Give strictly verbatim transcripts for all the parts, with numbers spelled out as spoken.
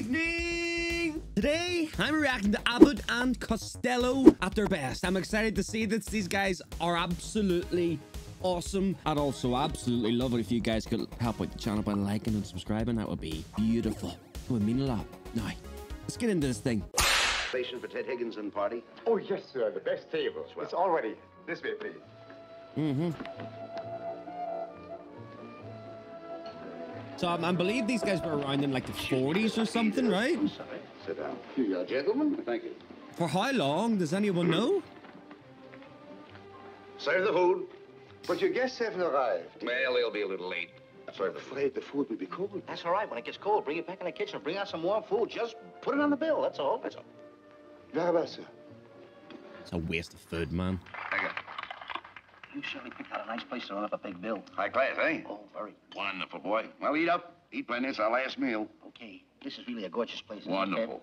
evening! Today, I'm reacting to Abbott and Costello at their best. I'm excited to see that these guys are absolutely awesome and also absolutely lovely. If you guys could help out the channel by liking and subscribing, that would be beautiful. It would mean a lot. Now, let's get into this thing. Station for Ted Higginson party. Oh, yes, sir. The best table. Well, it's all ready. This way, please. Mm-hmm. So um, I believe these guys were around in like the forties or something, right? I'm sorry. Sit down. Here you are, gentlemen. Thank you. For how long? Does anyone know? Serve the food. But your guests haven't arrived. Well, they'll be a little late. I'm afraid the food will be cold. That's all right. When it gets cold, bring it back in the kitchen. Bring out some warm food. Just put it on the bill. That's all. That's all. Very well, sir. It's a waste of food, man. Thank you. You surely picked out a nice place to run up a big bill. High class, eh? Oh, very. Wonderful, boy. Well, eat up. Eat plenty. It's our last meal. Okay. This is really a gorgeous place. Wonderful. It,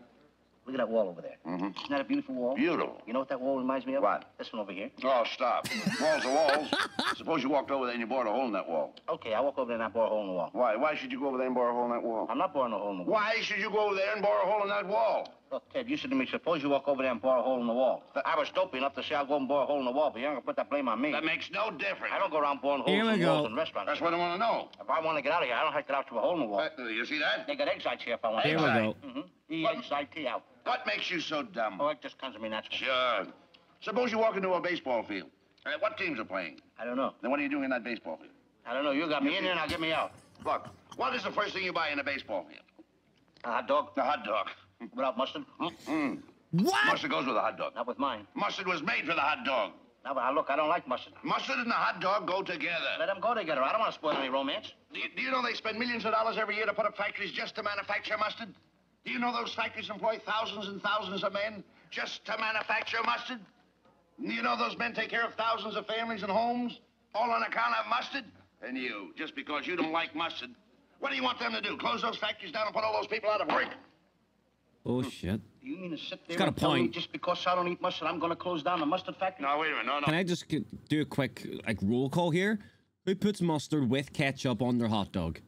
look at that wall over there. Mm-hmm. Isn't that a beautiful wall? Beautiful. You know what that wall reminds me of? What? This one over here. Oh, stop. Walls are walls. Suppose you walked over there and you bored a hole in that wall. Okay, I walk over there and I bore a hole in the wall. Why? Why should you go over there and bore a hole in that wall? I'm not boring a hole in the wall. Why should you go over there and bore a hole in that wall? Look, Ted, you said to me, suppose you walk over there and bore a hole in the wall. I was dopey enough to say I'll go and bore a hole in the wall, but you're not going to put that blame on me. That makes no difference. I don't go around boring holes in walls in restaurants. That's what I want to know. If I want to get out of here, I don't have to get out through a hole in the wall. Uh, you see that? They got eggs out here if I want to get out. Here we go. E X I T out. What makes you so dumb? Oh, it just comes to me naturally. Sure. Suppose you walk into a baseball field. Uh, what teams are playing? I don't know. Then what are you doing in that baseball field? I don't know. You got me in there, and I'll get me out. Look, what is the first thing you buy in a baseball field? A hot dog. A hot dog. Without mustard? Mm-mm. What? Mustard goes with a hot dog. Not with mine. Mustard was made for the hot dog. Now, but look, I don't like mustard. Mustard and the hot dog go together. Let them go together. I don't want to spoil any romance. Do you, do you know they spend millions of dollars every year to put up factories just to manufacture mustard? Do you know those factories employ thousands and thousands of men just to manufacture mustard? Do you know those men take care of thousands of families and homes, all on account of mustard? And you, just because you don't like mustard, what do you want them to do? Close those factories down and put all those people out of work? Oh, shit. You mean to sit there it's got and a tell point. Me just because I don't eat mustard, I'm going to close down the mustard factory? No, wait a minute. No, no. Can I just get, do a quick, like, roll call here? Who puts mustard with ketchup on their hot dog?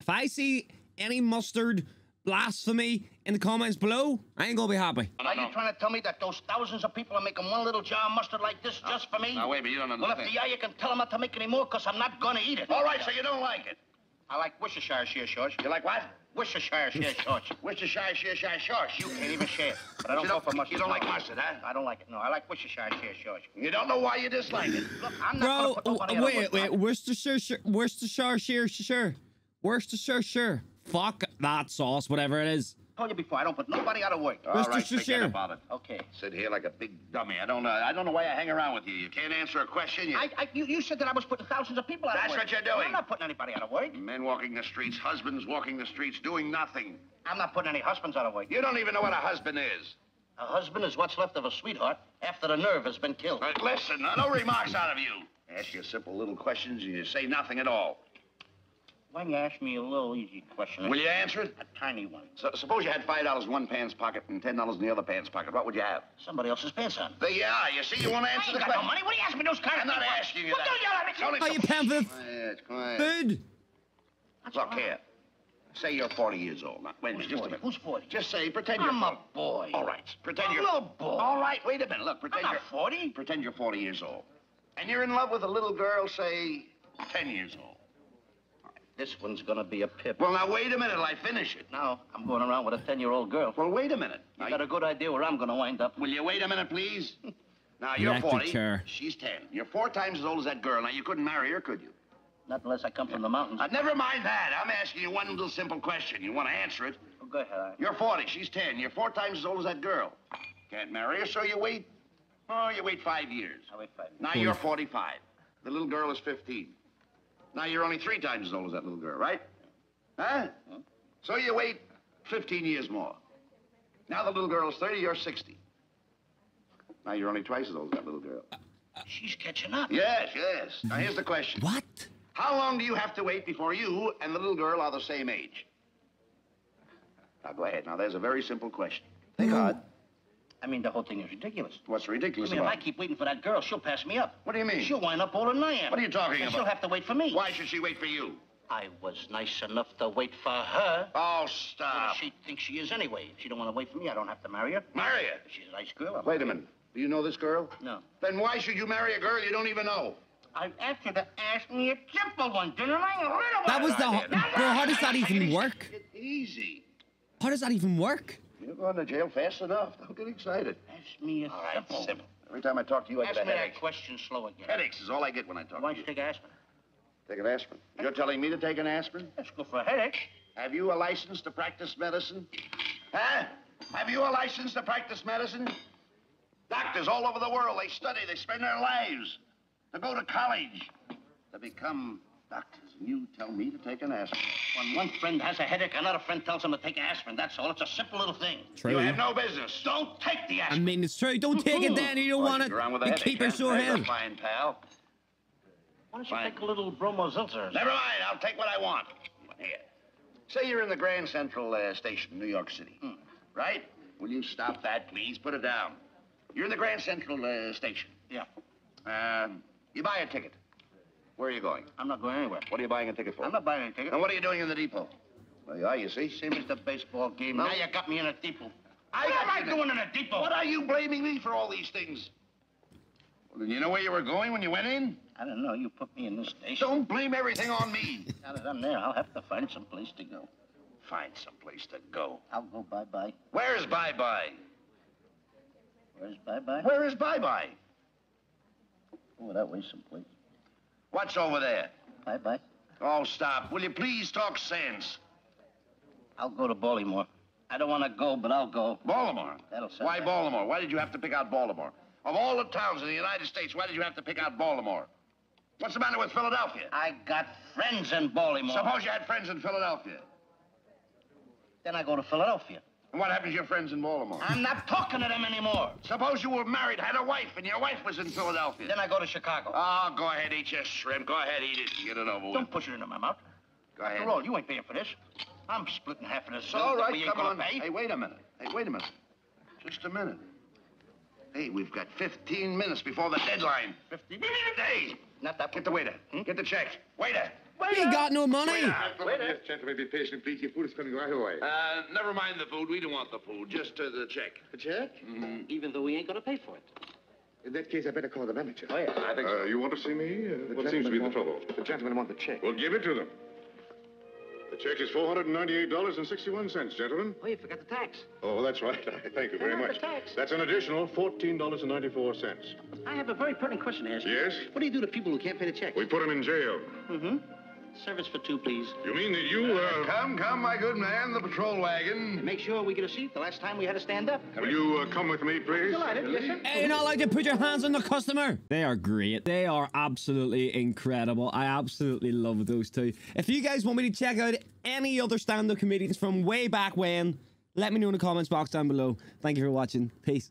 If I see any mustard blasphemy in the comments below, I ain't going to be happy. No, no, no. Are you trying to tell me that those thousands of people are making one little jar of mustard like this no, just for me? No, wait, but you don't understand. Well, if they are, you can tell them not to make any more because I'm not going to eat it. All right, so you don't like it. I like Worcestershire sheer sauce. You like what? Worcestershire sheer sauce. Worcestershire sheer sauce. You can't even share it. But I don't, don't go for mustard. You don't like mustard, huh? I don't like it. No, I like Worcestershire sheer sauce. You don't know why you dislike it. Look, I'm not Bro, gonna put oh, wait, wait. Worcestershire, Worcestershire sheer sauce. Worcestershire. Fuck that sauce, whatever it is. I told you before, I don't put nobody out of work. All right, forget about it. Okay. Sit here like a big dummy. I don't know. I don't know why I hang around with you. You can't answer a question. You... I, I, you, you said that I was putting thousands of people out of work. That's what you're doing. I'm not putting anybody out of work. Men walking the streets, husbands walking the streets, doing nothing. I'm not putting any husbands out of work. You don't even know what a husband is. A husband is what's left of a sweetheart after the nerve has been killed. Right, listen, uh, no remarks out of you. I ask you simple little questions and you say nothing at all. Why don't you ask me a little easy question? Will you answer it? A tiny one. So, suppose you had five dollars in one pants pocket and ten dollars in the other pants pocket. What would you have? Somebody else's pants on. There you are. You see, you want to answer the question. I ain't got no money. What are you asking me those kind of things? I'm not asking you that. What are you paying for? Quiet, quiet. Food. Look here. Say you're forty years old. Now, wait a minute. Just a minute. Who's forty? Just say, pretend you're forty. I'm a boy. All right. Pretend you're... I'm a boy. All right, wait a minute. Look, pretend you're... forty? Pretend you're forty years old. And you're in love with a little girl, say, ten years old. This one's gonna be a pip. Well, now, wait a minute till I finish it. Now, I'm going around with a ten-year-old girl. Well, wait a minute. You now, got you... a good idea where I'm gonna wind up. Will you wait a minute, please? Now, you're forty. Chair. She's ten. You're four times as old as that girl. Now, you couldn't marry her, could you? Not unless I come yeah. from the mountains. Now, never mind that. I'm asking you one little simple question. You want to answer it? Oh, go ahead. I... You're forty. She's ten. You're four times as old as that girl. Can't marry her, so you wait. Oh, you wait five years. I wait five years. Now, you're forty-five. The little girl is fifteen. Now, you're only three times as old as that little girl, right? Huh? So you wait fifteen years more. Now the little girl's thirty, you're sixty. Now you're only twice as old as that little girl. Uh, uh, She's catching up. Yes, yes. Now, here's the question. What? How long do you have to wait before you and the little girl are the same age? Now, go ahead. Now, there's a very simple question. Thank God. I mean, the whole thing is ridiculous. What's ridiculous I mean, about if I keep waiting for that girl, she'll pass me up. What do you mean? She'll wind up older than I am. What are you talking and about? She'll have to wait for me. Why should she wait for you? I was nice enough to wait for her. Oh, stop. she thinks she is anyway. If she don't want to wait for me, I don't have to marry her. Marry her? If she's a nice girl. I'll wait a minute. Do you know this girl? No. Then why should you marry a girl you don't even know? I asked you to ask me a simple one, didn't I? That was the... Bro, how does that even work? Easy. How does that even work? You're going to jail fast enough. Don't get excited. Ask me a right, simple. simple. Every time I talk to you, I ask get a headache. Ask me that question slow again. Headaches is all I get when I talk Why to you. Why don't you take aspirin? Take an aspirin? You're telling me to take an aspirin? That's good for a headache. Have you a license to practice medicine? Huh? Have you a license to practice medicine? Doctors all over the world, they study, they spend their lives to go to college, to become doctors. And you tell me to take an aspirin. When one friend has a headache, another friend tells him to take aspirin. That's all. It's a simple little thing. True. You have no business. Don't take the aspirin. I mean, it's true. Don't take it, Danny. You don't want it. You keep your sore head. Fine, pal. Why don't you Fine. take a little bromozilzer? Never mind. I'll take what I want. Here. Say you're in the Grand Central uh, Station, New York City. Mm. Right? Will you stop that, please? Put it down. You're in the Grand Central uh, Station. Yeah. Um... You buy a ticket. Where are you going? I'm not going anywhere. What are you buying a ticket for? I'm not buying a ticket. And what are you doing in the depot? Well, you are, you see. Same as the baseball game. No. Now you got me in a depot. I what am I the... doing in a depot? What are you blaming me for all these things? Well, did you know where you were going when you went in? I don't know. You put me in this station. Don't blame everything on me. Now that I'm there, I'll have to find some place to go. Find some place to go? I'll go bye-bye. Where's bye-bye? Where's bye-bye? Where is bye-bye? Over that way someplace. What's over there? Bye-bye. Oh, stop. Will you please talk sense? I'll go to Baltimore. I don't want to go, but I'll go. Baltimore? That'll sound Why bad. Baltimore? Why did you have to pick out Baltimore? Of all the towns in the United States, why did you have to pick out Baltimore? What's the matter with Philadelphia? I got friends in Baltimore. Suppose you had friends in Philadelphia. Then I go to Philadelphia. And what happens to your friends in Baltimore? I'm not talking to them anymore. Suppose you were married, had a wife, and your wife was in Philadelphia. Then I go to Chicago. Oh, go ahead, eat your shrimp. Go ahead, eat it and get it over with. Don't push it into my mouth. Go ahead. After all, you ain't paying for this. I'm splitting half of this. All right, come on. Pay. Hey, wait a minute. Hey, wait a minute. Just a minute. Hey, we've got fifteen minutes before the deadline. fifteen minutes a day. Not that. Get the waiter. Hmm? Get the check. Waiter. We ain't got no money. Yes, gentlemen, be patient, please. Your food is coming right away. Uh, never mind the food. We don't want the food. Just uh, the check. The check? Mm-hmm. Even though we ain't going to pay for it. In that case, I better call the manager. Oh, yeah. I think uh, so. You want to see me? Uh, what seems to be the trouble? The gentlemen want the check. Well, give it to them. The check is four hundred ninety-eight dollars and sixty-one cents, gentlemen. Oh, you forgot the tax. Oh, that's right. Thank you very much. The tax. That's an additional fourteen dollars and ninety-four cents. I have a very pertinent question to ask you. Yes? What do you do to people who can't pay the check? We put them in jail. Mm-hmm. Service for two, please. You mean that you, uh... Come, come, my good man, the patrol wagon. And make sure we get a seat. The last time we had to stand up. Will you uh, come with me, please? Delighted, yes, sir. Hey, you're not allowed to put your hands on the customer. They are great. They are absolutely incredible. I absolutely love those two. If you guys want me to check out any other stand-up comedians from way back when, let me know in the comments box down below. Thank you for watching. Peace.